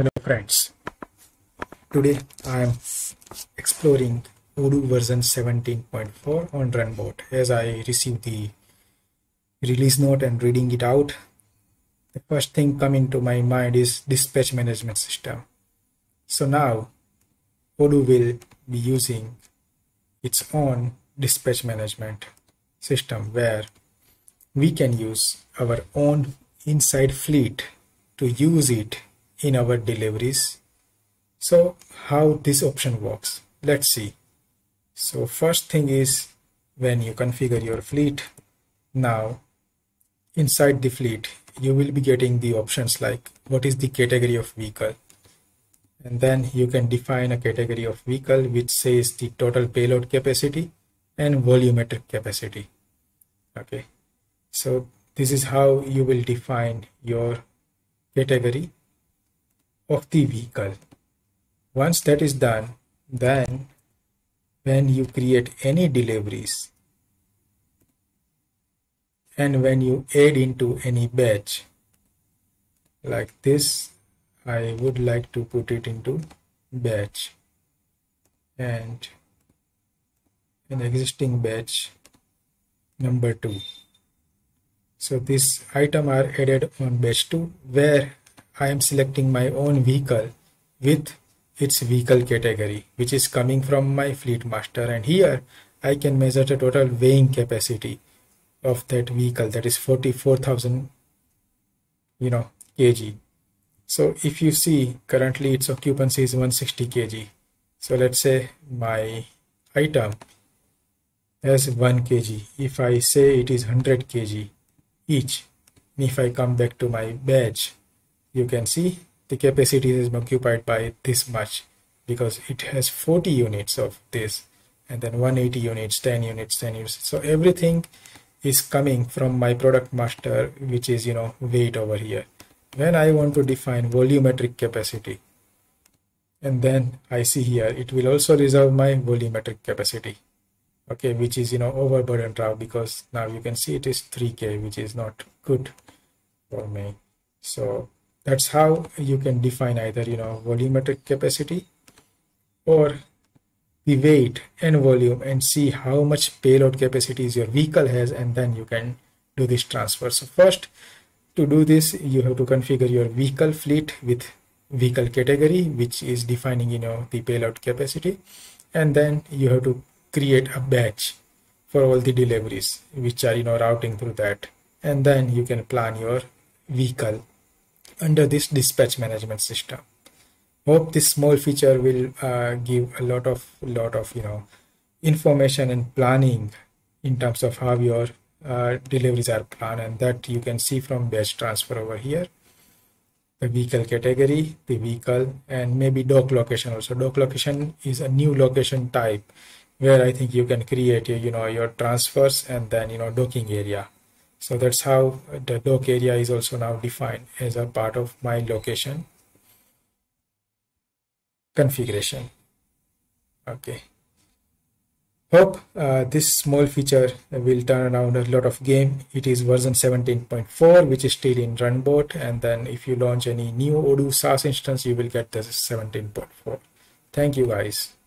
Hello friends, today I am exploring Odoo version 17.4 on Runbot. As I received the release note and reading it out, the first thing coming to my mind is dispatch management system. So now Odoo will be using its own dispatch management system where we can use our own inside fleet to use it in our deliveries. So how this option works, let's see. So first thing is, when you configure your fleet, now inside the fleet you will be getting the options like what is the category of vehicle, and then you can define a category of vehicle which says the total payload capacity and volumetric capacity. Okay, so this is how you will define your category of the vehicle. Once that is done, then when you create any deliveries and when you add into any batch like this, I would like to put it into batch and an existing batch number 2. So this item are added on batch 2 where I am selecting my own vehicle with its vehicle category which is coming from my fleet master, and here I can measure the total weighing capacity of that vehicle, that is 44,000 kg. So if you see, currently its occupancy is 160 kg. So let's say my item has 1 kg. If I say it is 100 kg each, if I come back to my badge, you can see the capacity is occupied by this much because it has 40 units of this, and then 180 units, 10 units, 10 units. So everything is coming from my product master, which is weight over here. When I want to define volumetric capacity, and then I see here it will also reserve my volumetric capacity, okay, which is overburden row, because now you can see it is 3K, which is not good for me. So that's how you can define either volumetric capacity or the weight and volume, and see how much payload capacities your vehicle has, and then you can do this transfer. So first, to do this, you have to configure your vehicle fleet with vehicle category which is defining the payload capacity, and then you have to create a batch for all the deliveries which are routing through that, and then you can plan your vehicle under this dispatch management system. Hope this small feature will give a lot of information and planning in terms of how your deliveries are planned, and that you can see from batch transfer over here, the vehicle category, the vehicle, and maybe dock location also. Dock location is a new location type where I think you can create your transfers and then docking area. So that's how the dock area is also now defined as a part of my location configuration. Okay, hope this small feature will turn around a lot of game. It is version 17.4, which is still in Runbot, and then if you launch any new Odoo SaaS instance, you will get this 17.4. Thank you guys.